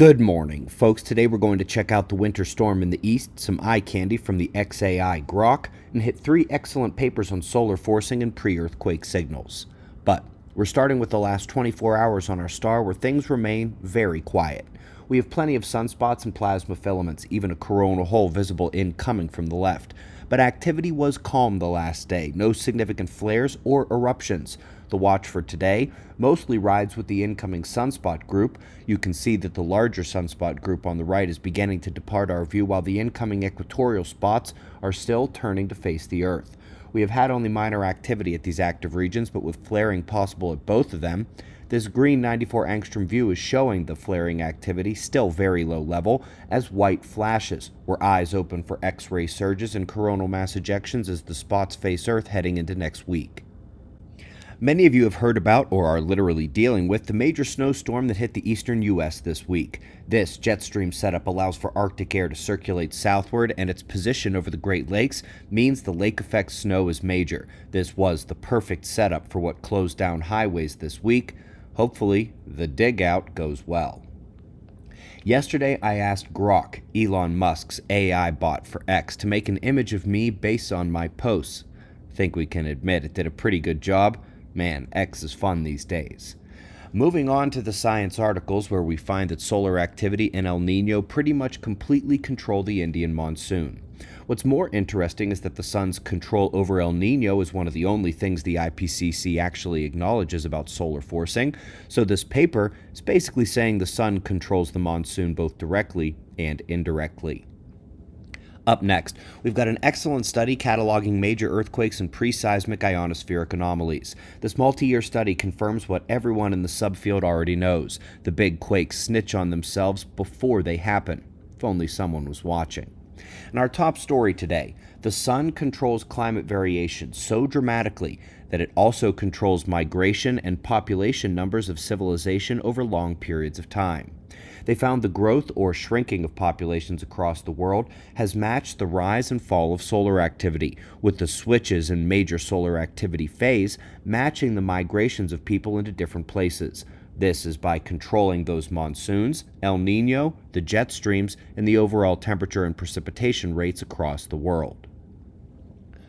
Good morning, folks. Today we're going to check out the winter storm in the east, some eye candy from the XAI Grok, and hit three excellent papers on solar forcing and pre-earthquake signals. But we're starting with the last 24 hours on our star, where things remain very quiet. We have plenty of sunspots and plasma filaments, even a coronal hole visible incoming from the left. But activity was calm the last day, no significant flares or eruptions. The watch for today mostly rides with the incoming sunspot group. You can see that the larger sunspot group on the right is beginning to depart our view, while the incoming equatorial spots are still turning to face the Earth. We have had only minor activity at these active regions, but with flaring possible at both of them. This green 94 angstrom view is showing the flaring activity, still very low level, as white flashes, where eyes open for X-ray surges and coronal mass ejections as the spots face Earth heading into next week. Many of you have heard about, or are literally dealing with, the major snowstorm that hit the eastern U.S. this week. This jet stream setup allows for Arctic air to circulate southward, and its position over the Great Lakes means the lake effect snow is major. This was the perfect setup for what closed down highways this week. Hopefully, the dig out goes well. Yesterday, I asked Grok, Elon Musk's AI bot for X, to make an image of me based on my posts. I think we can admit it did a pretty good job. Man, X is fun these days. Moving on to the science articles, where we find that solar activity and El Nino pretty much completely control the Indian monsoon. What's more interesting is that the sun's control over El Nino is one of the only things the IPCC actually acknowledges about solar forcing, so this paper is basically saying the sun controls the monsoon both directly and indirectly. Up next, we've got an excellent study cataloging major earthquakes and pre-seismic ionospheric anomalies. This multi-year study confirms what everyone in the subfield already knows. The big quakes snitch on themselves before they happen. If only someone was watching. And our top story today, the sun controls climate variation so dramatically that it also controls migration and population numbers of civilization over long periods of time. They found the growth or shrinking of populations across the world has matched the rise and fall of solar activity, with the switches in major solar activity phase matching the migrations of people into different places. This is by controlling those monsoons, El Nino, the jet streams, and the overall temperature and precipitation rates across the world.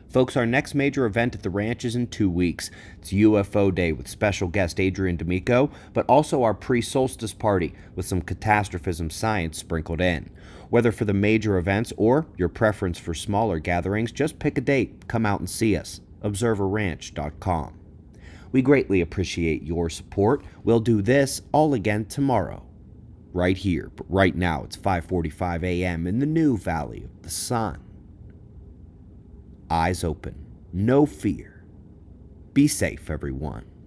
Folks, our next major event at the ranch is in 2 weeks. It's UFO Day with special guest Adrian D'Amico, but also our pre-solstice party with some catastrophism science sprinkled in. Whether for the major events or your preference for smaller gatherings, just pick a date. Come out and see us. ObserverRanch.com. We greatly appreciate your support. We'll do this all again tomorrow, right here. But right now, it's 5:45 a.m. in the new Valley of the Sun. Eyes open, no fear. Be safe, everyone.